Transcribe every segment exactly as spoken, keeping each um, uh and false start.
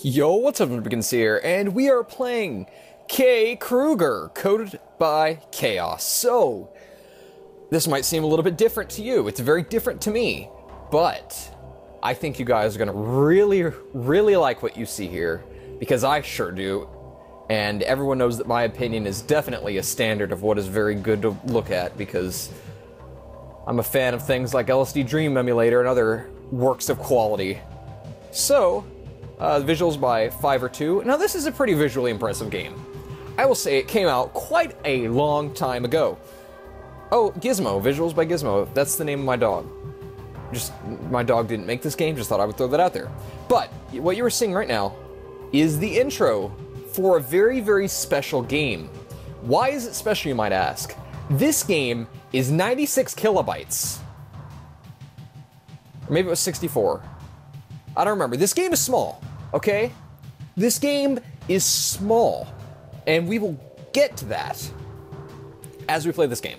Yo, what's up, LegendBegins here, and we are playing .kkrieger, Coded by Chaos. So, this might seem a little bit different to you, it's very different to me, but I think you guys are gonna really, really like what you see here, because I sure do, and everyone knows that my opinion is definitely a standard of what is very good to look at, because I'm a fan of things like L S D Dream Emulator and other works of quality. So, Uh, visuals by five or two. Now, this is a pretty visually impressive game. I will say it came out quite a long time ago. Oh, Gizmo. Visuals by Gizmo. That's the name of my dog. Just, my dog didn't make this game, just thought I would throw that out there. But what you are seeing right now is the intro for a very, very special game. Why is it special, you might ask? This game is ninety-six kilobytes. Or maybe it was sixty-four. I don't remember. This game is small. Okay? This game is small, and we will get to that as we play this game.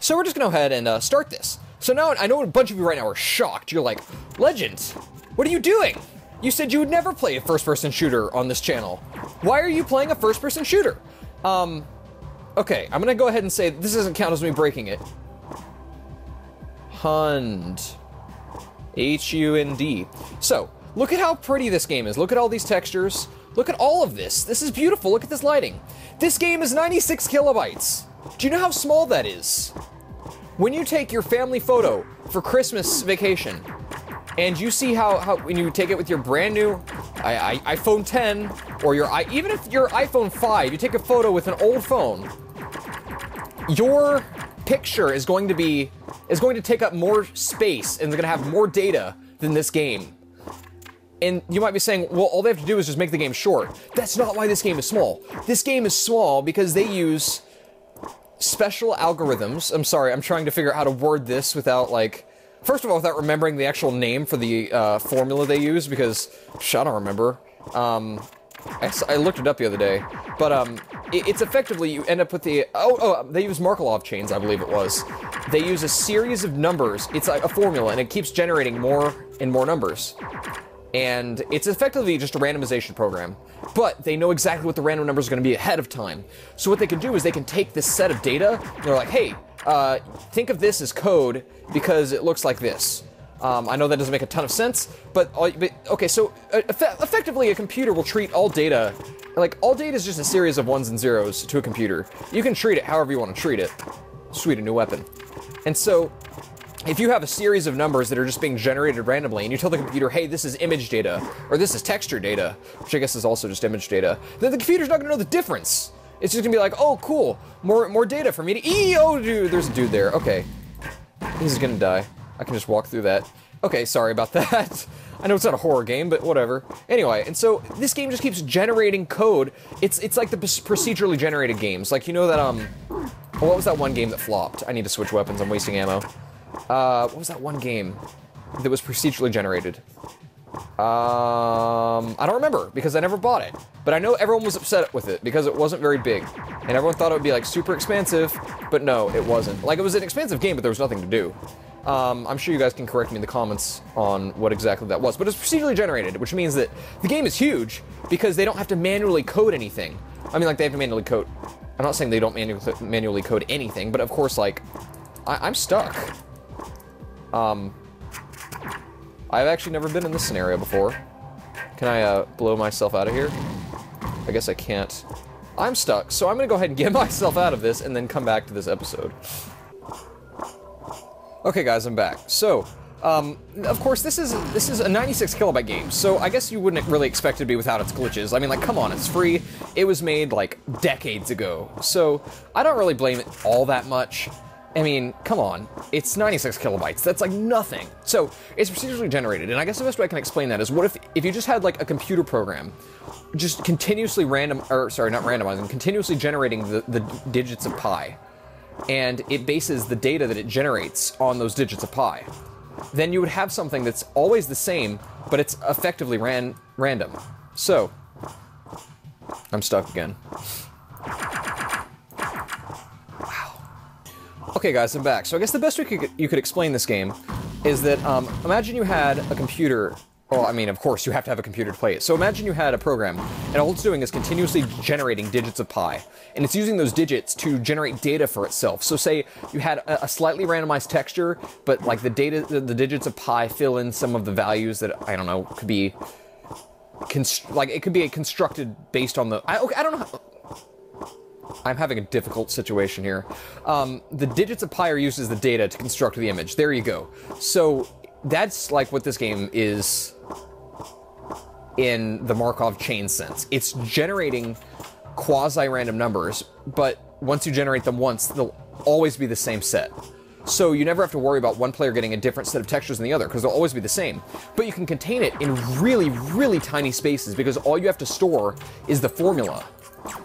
So we're just gonna go ahead and uh, start this. So now, I know a bunch of you right now are shocked. You're like, Legend, what are you doing? You said you would never play a first-person shooter on this channel. Why are you playing a first-person shooter? Um, okay, I'm gonna go ahead and say this doesn't count as me breaking it. Hund. H U N D. So, look at how pretty this game is. Look at all these textures. Look at all of this. This is beautiful. Look at this lighting. This game is ninety-six kilobytes. Do you know how small that is? When you take your family photo for Christmas vacation, and you see how, how when you take it with your brand new I, I, iPhone ten, or your I, even if your iPhone five, you take a photo with an old phone, your picture is going to be is going to take up more space, and they're gonna have more data than this game. And you might be saying, well, all they have to do is just make the game short. That's not why this game is small. This game is small because they use special algorithms. I'm sorry, I'm trying to figure out how to word this without, like, first of all, without remembering the actual name for the uh, formula they use, because, psh, I don't remember. Um, I, I looked it up the other day, but um, it, it's effectively, you end up with the, oh, oh, they use Markov chains, I believe it was. They use a series of numbers, it's a, a formula, and it keeps generating more and more numbers. And it's effectively just a randomization program, but they know exactly what the random number is going to be ahead of time. So what they can do is they can take this set of data, and they're like, hey, uh, think of this as code because it looks like this. Um, I know that doesn't make a ton of sense, but, all, but okay, so uh, eff effectively a computer will treat all data, like all data is just a series of ones and zeros to a computer. You can treat it however you want to treat it. Sweet, a new weapon. And so, if you have a series of numbers that are just being generated randomly, and you tell the computer, hey, this is image data, or this is texture data, which I guess is also just image data, then the computer's not going to know the difference. It's just going to be like, oh, cool, more more data for me to, ee, oh, dude, there's a dude there, okay. He's going to die. I can just walk through that. Okay, sorry about that. I know it's not a horror game, but whatever. Anyway, and so this game just keeps generating code. It's it's like the procedurally generated games. Like, you know that, um, what was that one game that flopped? I need to switch weapons, I'm wasting ammo. Uh, what was that one game that was procedurally generated? Um, I don't remember, because I never bought it. But I know everyone was upset with it, because it wasn't very big. And everyone thought it would be, like, super expansive, but no, it wasn't. Like, it was an expansive game, but there was nothing to do. Um, I'm sure you guys can correct me in the comments on what exactly that was, but it's procedurally generated, which means that the game is huge because they don't have to manually code anything. I mean, like, they have to manually code. I'm not saying they don't manu manually code anything, but of course, like, I I'm stuck. Um, I've actually never been in this scenario before. Can I, uh, blow myself out of here? I guess I can't. I'm stuck, so I'm gonna go ahead and get myself out of this and then come back to this episode. Okay, guys, I'm back. So, um, of course, this is this is a ninety-six kilobyte game, so I guess you wouldn't really expect it to be without its glitches. I mean, like, come on, it's free. It was made, like, decades ago, so I don't really blame it all that much. I mean, come on, it's ninety-six kilobytes. That's, like, nothing. So, it's procedurally generated, and I guess the best way I can explain that is what if, if you just had, like, a computer program just continuously random, or, sorry, not randomizing, continuously generating the, the digits of pi, and it bases the data that it generates on those digits of pi, then you would have something that's always the same, but it's effectively ran random. So, I'm stuck again. Wow. Okay, guys, I'm back. So I guess the best way you could, you could explain this game is that, um, imagine you had a computer Well, I mean, of course, you have to have a computer to play it. So imagine you had a program, and all it's doing is continuously generating digits of pi. And it's using those digits to generate data for itself. So say you had a slightly randomized texture, but like the data, the digits of pi fill in some of the values that, I don't know, could be... Const like, it could be constructed based on the... I, okay, I don't know how... I'm having a difficult situation here. Um, the digits of pi are used as the data to construct the image. There you go. So that's like what this game is in the Markov chain sense. It's generating quasi-random numbers, but once you generate them once, they'll always be the same set. So you never have to worry about one player getting a different set of textures than the other, because they'll always be the same. But you can contain it in really, really tiny spaces, because all you have to store is the formula.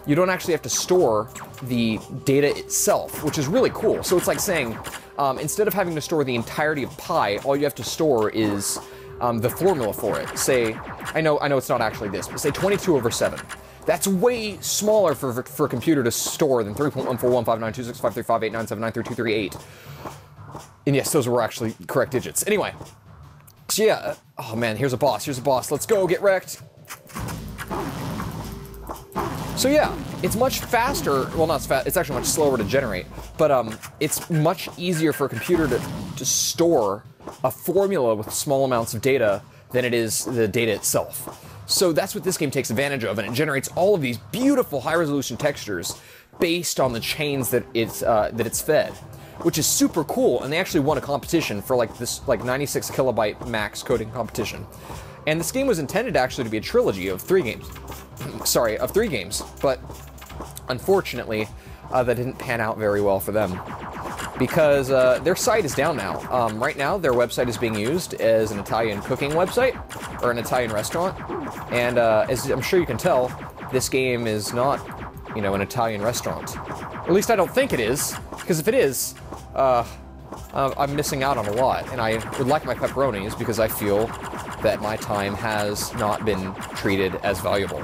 You don't actually have to store the data itself, which is really cool. So it's like saying, um, instead of having to store the entirety of pi, all you have to store is um, the formula for it. Say, I know, I know it's not actually this, but say twenty-two over seven. That's way smaller for, for, for a computer to store than three point one four one five nine two six five three five eight nine seven nine three two three eight. And yes, those were actually correct digits. Anyway, so yeah, oh man, here's a boss, here's a boss. Let's go, get wrecked. So yeah, it's much faster, well not fast, it's actually much slower to generate, but um, it's much easier for a computer to, to store a formula with small amounts of data than it is the data itself. So that's what this game takes advantage of, and it generates all of these beautiful high-resolution textures based on the chains that it's, uh, that it's fed, which is super cool, and they actually won a competition for like this like ninety-six kilobyte max coding competition. And this game was intended actually to be a trilogy of three games. Sorry, of three games, but unfortunately, uh, that didn't pan out very well for them because uh, their site is down now. Um, right now, their website is being used as an Italian cooking website or an Italian restaurant, and uh, as I'm sure you can tell, this game is not, you know, an Italian restaurant. Or at least I don't think it is, because if it is, uh, I'm missing out on a lot, and I would like my pepperonis because I feel that my time has not been treated as valuable.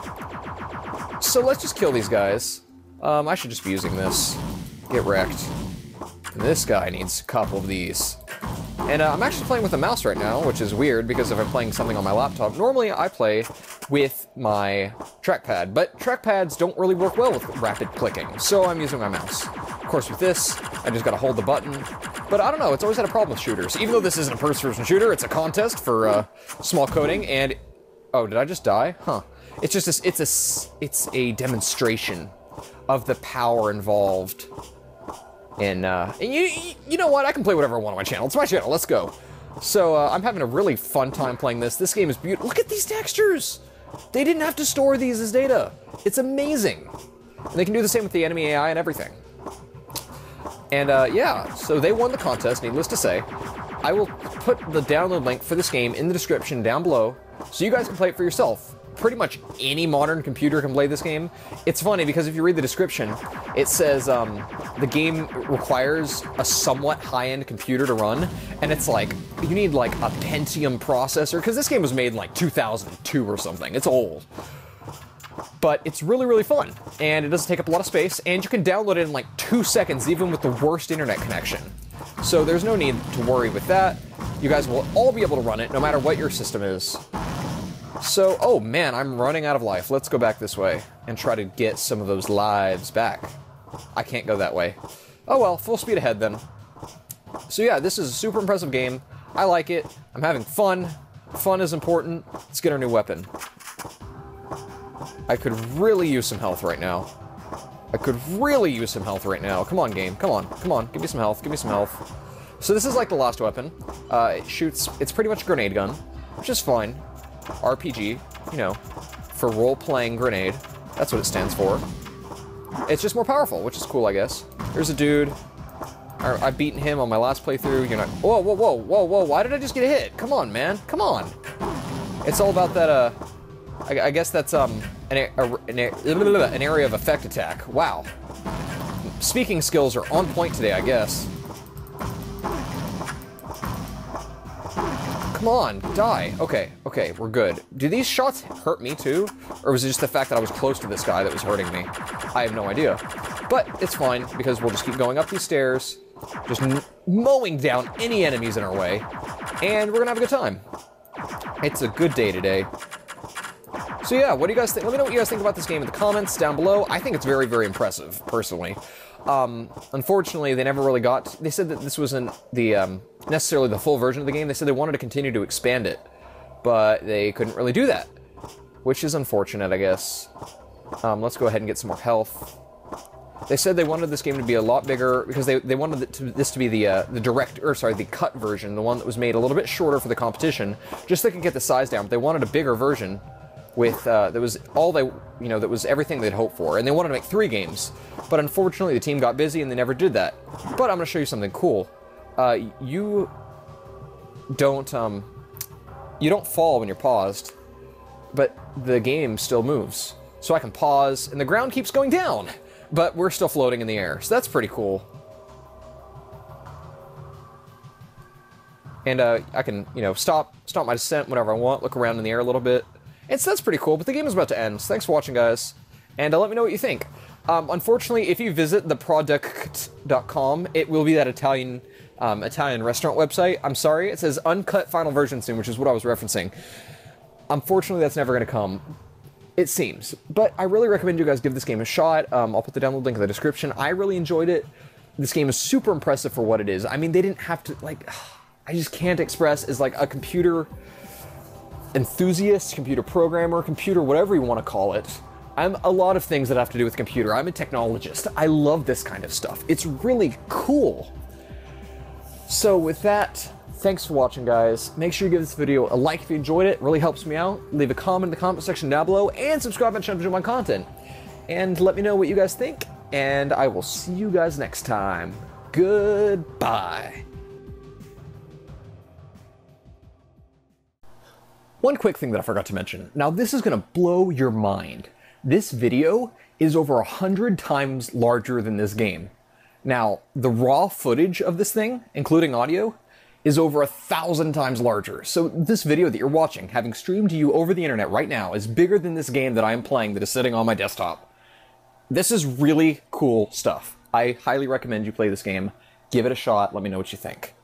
So let's just kill these guys. Um, I should just be using this. Get wrecked. And this guy needs a couple of these. And uh, I'm actually playing with a mouse right now, which is weird because if I'm playing something on my laptop, normally I play with my trackpad, but trackpads don't really work well with rapid clicking, so I'm using my mouse. Of course, with this, I just gotta hold the button, but I don't know, it's always had a problem with shooters. Even though this isn't a first-person shooter, it's a contest for uh, small coding, and... Oh, did I just die? Huh. It's just a, it's a, it's a demonstration of the power involved. And, uh, and you, you know what? I can play whatever I want on my channel. It's my channel. Let's go. So uh, I'm having a really fun time playing this. This game is beautiful. Look at these textures. They didn't have to store these as data. It's amazing. And they can do the same with the enemy A I and everything. And uh, yeah, so they won the contest, needless to say. I will put the download link for this game in the description down below so you guys can play it for yourself. Pretty much any modern computer can play this game. It's funny because if you read the description, it says um, the game requires a somewhat high-end computer to run, and it's like, you need like a Pentium processor, because this game was made in like two thousand two or something. It's old. But it's really, really fun, and it doesn't take up a lot of space, and you can download it in like two seconds, even with the worst internet connection. So there's no need to worry with that. You guys will all be able to run it, no matter what your system is. So, oh man, I'm running out of life. Let's go back this way and try to get some of those lives back. I can't go that way. Oh well, full speed ahead then. So yeah, this is a super impressive game. I like it. I'm having fun. Fun is important. Let's get our new weapon. I could really use some health right now. I could really use some health right now. Come on, game. Come on. Come on. Give me some health. Give me some health. So this is like the last weapon. Uh, it shoots... It's pretty much a grenade gun, which is fine. R P G, you know, for role-playing grenade. That's what it stands for. It's just more powerful, which is cool, I guess. There's a dude. I, I've beaten him on my last playthrough. You're not... Whoa, whoa, whoa, whoa, whoa. Why did I just get a hit? Come on, man. Come on. It's all about that, uh... I, I guess that's, um, an, a, an, an area of effect attack. Wow. Speaking skills are on point today, I guess. Come on, die. Okay, okay, we're good. Do these shots hurt me too? Or was it just the fact that I was close to this guy that was hurting me? I have no idea. But it's fine, because we'll just keep going up these stairs, just mowing down any enemies in our way, and we're gonna have a good time. It's a good day today. So yeah, what do you guys think? Let me know what you guys think about this game in the comments down below. I think it's very, very impressive, personally. Um, unfortunately, they never really got... They said that this wasn't the um, necessarily the full version of the game. They said they wanted to continue to expand it, but they couldn't really do that, which is unfortunate, I guess. Um, let's go ahead and get some more health. They said they wanted this game to be a lot bigger because they, they wanted it to, this to be the uh, the direct, or sorry, the cut version, the one that was made a little bit shorter for the competition, just so they could get the size down. But they wanted a bigger version with uh, that was all they, you know, that was everything they'd hoped for, and they wanted to make three games. But unfortunately, the team got busy and they never did that. But I'm going to show you something cool. Uh, you don't um, you don't fall when you're paused, but the game still moves. So I can pause, and the ground keeps going down. But we're still floating in the air, so that's pretty cool. And uh, I can, you know, stop, stop my descent whenever I want, look around in the air a little bit. And so that's pretty cool, but the game is about to end, so thanks for watching, guys. And uh, let me know what you think. Um, unfortunately, if you visit the product dot com, it will be that Italian um, Italian restaurant website. I'm sorry, it says uncut final version soon, which is what I was referencing. Unfortunately, that's never going to come. It seems. But I really recommend you guys give this game a shot. Um, I'll put the download link in the description. I really enjoyed it. This game is super impressive for what it is. I mean, they didn't have to, like, I just can't express as, like, a computer enthusiast, computer programmer, computer, whatever you want to call it. I'm a lot of things that have to do with computer. I'm a technologist. I love this kind of stuff. It's really cool. So with that, thanks for watching, guys. Make sure you give this video a like if you enjoyed it. It really helps me out. Leave a comment in the comment section down below and subscribe and channel to my content. And let me know what you guys think, and I will see you guys next time. Goodbye. One quick thing that I forgot to mention. Now, this is going to blow your mind. This video is over a hundred times larger than this game. Now, the raw footage of this thing, including audio, is over a thousand times larger. So this video that you're watching, having streamed to you over the internet right now, is bigger than this game that I am playing that is sitting on my desktop. This is really cool stuff. I highly recommend you play this game. Give it a shot. Let me know what you think.